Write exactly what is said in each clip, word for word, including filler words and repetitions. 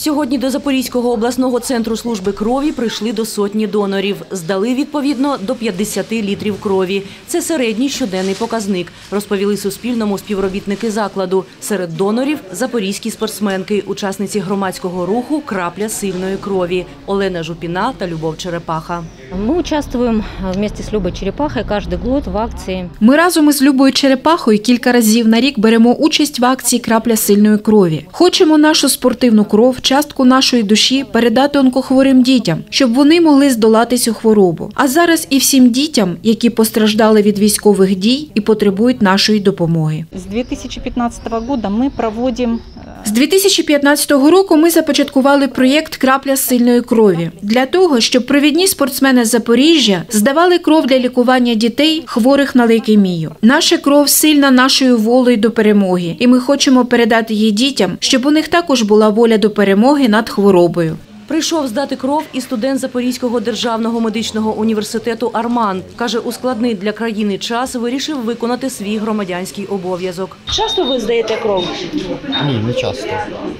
Сьогодні до Запорізького обласного центру служби крові прийшли до сотні донорів. Здали, відповідно, до п'ятдесяти літрів крові. Це середній щоденний показник, розповіли Суспільному співробітники закладу. Серед донорів – запорізькі спортсменки, учасниці громадського руху «Крапля сильної крові» Олена Жупіна та Любов Черепаха. Ми участвуємо вместе з Любою Черепахою кожен год в акції. Ми разом із Любою Черепахою кілька разів на рік беремо участь в акції «Крапля сильної крові». Хочемо нашу спортивну кров, частку нашої душі передати онкохворим дітям, щоб вони могли здолати цю хворобу. А зараз і всім дітям, які постраждали від військових дій і потребують нашої допомоги. З дві тисячі п'ятнадцятого року ми проводимо З дві тисячі п'ятнадцятого року ми започаткували проєкт «Крапля сильної крові» для того, щоб провідні спортсмени з Запоріжжя здавали кров для лікування дітей, хворих на лейкемію. Наша кров сильна нашою волею до перемоги, і ми хочемо передати її дітям, щоб у них також була воля до перемоги над хворобою. Прийшов здати кров і студент Запорізького державного медичного університету Арман. Каже, у складний для країни час вирішив виконати свій громадянський обов'язок. Часто ви здаєте кров? Ні, не часто.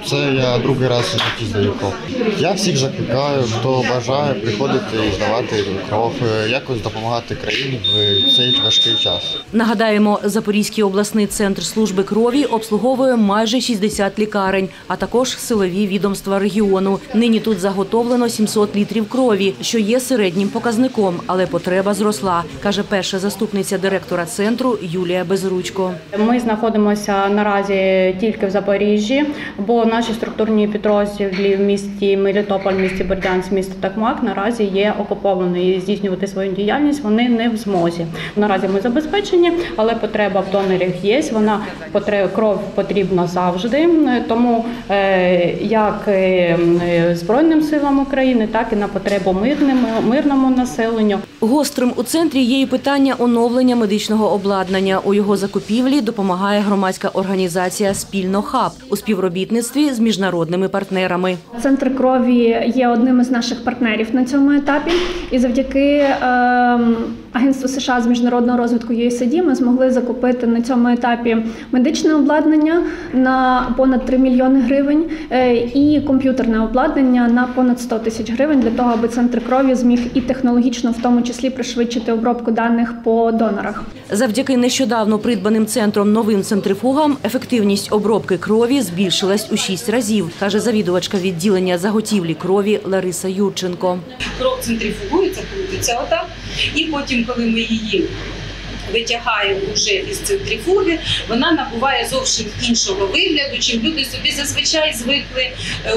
Це я другий раз в житті здаю кров. Я всіх закликаю, хто бажає приходити і здавати кров, якось допомагати країні в цей важкий час. Нагадаємо, Запорізький обласний центр служби крові обслуговує майже шістдесят лікарень, а також силові відомства регіону. Нині тут заготовлено сімсот літрів крові, що є середнім показником, але потреба зросла, каже перша заступниця директора центру Юлія Безручко. Ми знаходимося наразі тільки в Запоріжжі, бо наші структурні підрозділі в місті Мелітополь, місті Бердянськ, місті Токмак наразі є окуповані і здійснювати свою діяльність вони не в змозі. Наразі ми забезпечені, але потреба в донорах є, вона кров потрібна завжди, тому як збройні Збройним силам України, так і на потребу мирному, мирному населенню. Гострим у центрі є і питання оновлення медичного обладнання. У його закупівлі допомагає громадська організація «Спільно-hub» у співробітництві з міжнародними партнерами. Центр крові є одним із наших партнерів на цьому етапі. І завдяки Агентству США з міжнародного розвитку ю ес ей ді ми змогли закупити на цьому етапі медичне обладнання на понад три мільйони гривень і комп'ютерне обладнання на понад сто тисяч гривень для того, аби центр крові зміг і технологічно, в тому числі, пришвидшити обробку даних по донорах. Завдяки нещодавно придбаним центром новим центрифугам ефективність обробки крові збільшилась у шість разів, каже завідувачка відділення заготівлі крові Лариса Юрченко. Кров центрифугується, крутиться отак, і потім, коли ми її витягаємо вже із центрифуги, вона набуває зовсім іншого вигляду, чим люди собі зазвичай звикли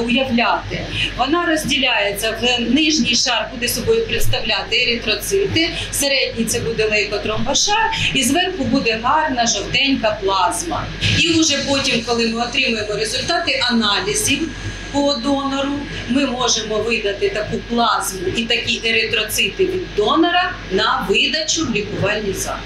уявляти. Вона розділяється, в нижній шар буде собою представляти еритроцити, середній це буде лейкотромбошар, і зверху буде гарна жовтенька плазма. І вже потім, коли ми отримаємо результати аналізів по донору, ми можемо видати таку плазму і такі еритроцити від донора на видачу в лікувальний заклад.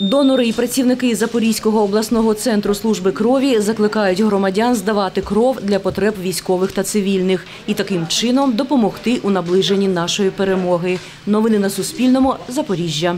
Донори і працівники Запорізького обласного центру служби крові закликають громадян здавати кров для потреб військових та цивільних і таким чином допомогти у наближенні нашої перемоги. Новини на Суспільному. Запоріжжя.